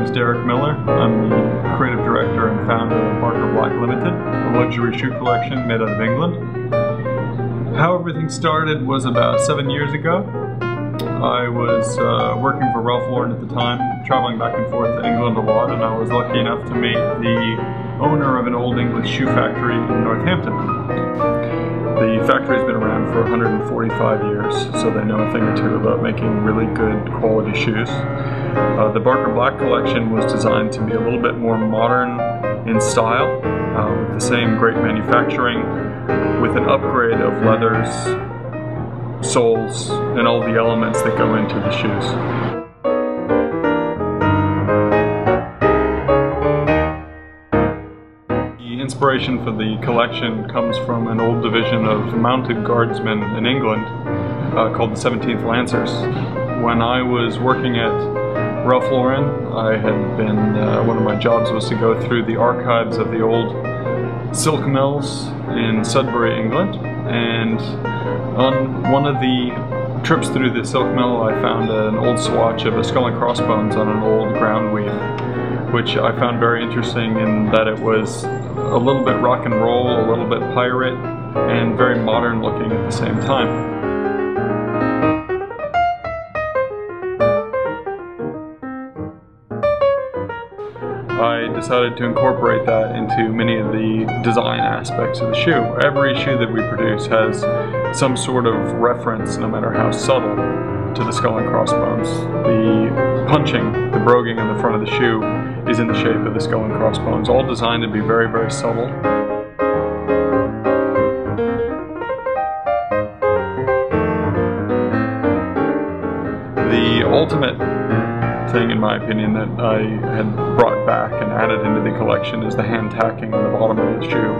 name's Derek Miller. I'm the creative director and founder of Barker Black Ltd, a luxury shoe collection made out of England. How everything started was about 7 years ago. I was working for Ralph Lauren at the time, traveling back and forth to England a lot, and I was lucky enough to meet the owner of an old English shoe factory in Northampton. The factory's been around for 145 years, so they know a thing or two about making really good quality shoes. The Barker Black collection was designed to be a little bit more modern in style, with the same great manufacturing, with an upgrade of leathers, soles, and all the elements that go into the shoes. Inspiration for the collection comes from an old division of mounted guardsmen in England called the 17th Lancers. When I was working at Ralph Lauren, I had been, one of my jobs was to go through the archives of the old silk mills in Sudbury, England, and on one of the trips through the silk mill I found an old swatch of a skull and crossbones on an old ground weave, which I found very interesting in that it was a little bit rock and roll, a little bit pirate, and very modern looking at the same time. I decided to incorporate that into many of the design aspects of the shoe. Every shoe that we produce has some sort of reference, no matter how subtle, to the skull and crossbones. The punching, the broguing on the front of the shoe is in the shape of the skull and crossbones, all designed to be very, very subtle. The ultimate thing, in my opinion, that I had brought back and added into the collection is the hand tacking on the bottom of the shoe.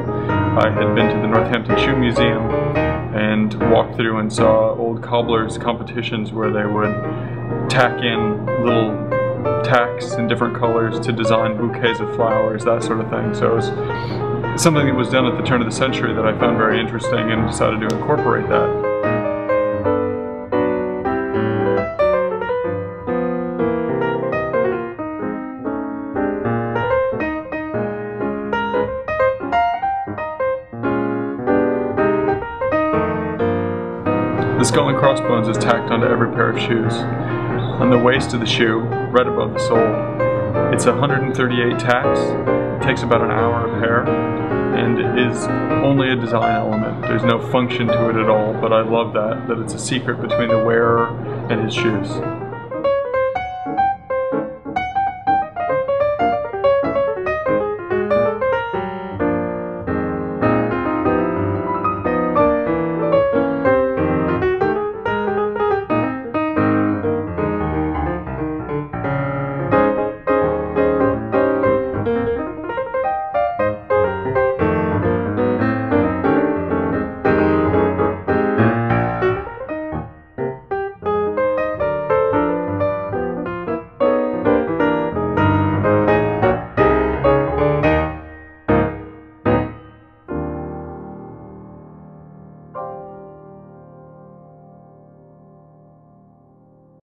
I had been to the Northampton Shoe Museum and walked through and saw old cobblers' competitions where they would tack in little tacks in different colors to design bouquets of flowers, that sort of thing. So it was something that was done at the turn of the century that I found very interesting and decided to incorporate that. The skull and crossbones is tacked onto every pair of shoes. On the waist of the shoe, right above the sole, it's 138 tacks, it takes about an hour a pair, and it is only a design element. There's no function to it at all, but I love that it's a secret between the wearer and his shoes.